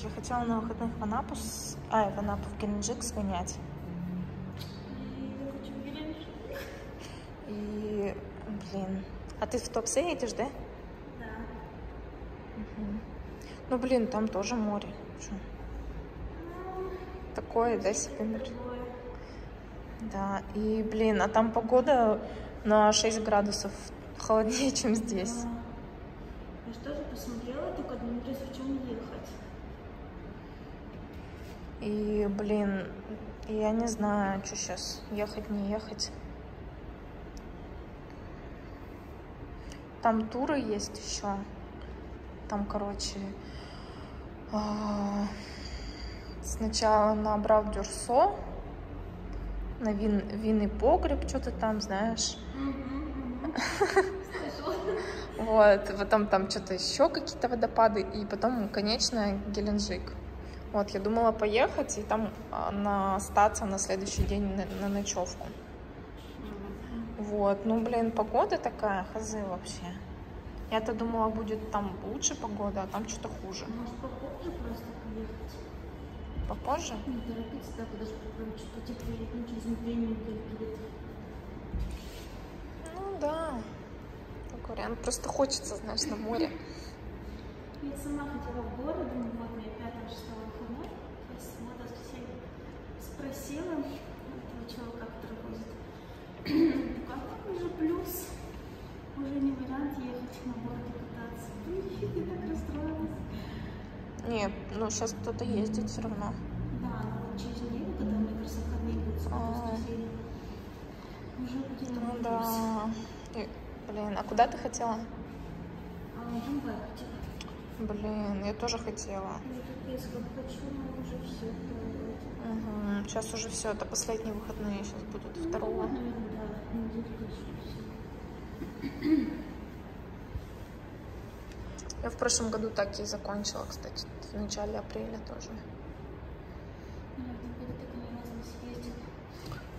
Я хотела на выходных в Анапу, в Геленджик сгонять. И, блин, а ты в Топсы едешь, да? Да. Угу. Ну, блин, там тоже море. Чё? Такое, да, себе море? Да, и, блин, а там погода на 6 градусов холоднее, чем здесь. Я же тоже посмотрела, только Дмитрий, в чем ехать. И, блин, я не знаю, что сейчас, ехать, не ехать. Там туры есть еще. Там, короче, сначала на Абрау-Дюрсо, на винный погреб, что-то там, знаешь. Вот, потом там что-то еще, какие-то водопады, и потом, конечно, Геленджик. Вот, я думала поехать и там остаться на следующий день на ночевку. Вот, ну, блин, погода такая, хазы вообще. Я-то думала, будет там лучше погода, а там что-то хуже. Может, попозже просто приехать? Попозже? Не торопиться, да, подожди, прям чуть потеплее, ну, через неделю недельки. Ну, да, как вариант. Просто хочется, знаешь, на море. Я сама хотела в город, ну, вот, мне 5-6 выходной, я сама даже спросила этого человека, который возит. Плюс уже не вариант ехать на борт и кататься. Блин, я так расстроилась. Нет, ну сейчас кто-то ездит все равно. Да, но вот через неделю, когда мне кажется, выходные будут спустили, уже будет на плюс. Да. И, блин, а куда ты хотела? Дубай хотела. Блин, я тоже хотела. Ну, тут я хочу, но уже все. Угу. Сейчас уже все, это последние выходные сейчас будут, 2-го. Я в прошлом году так и закончила, кстати, в начале апреля тоже.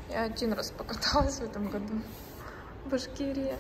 Я 1 раз покаталась в этом году в Башкирии.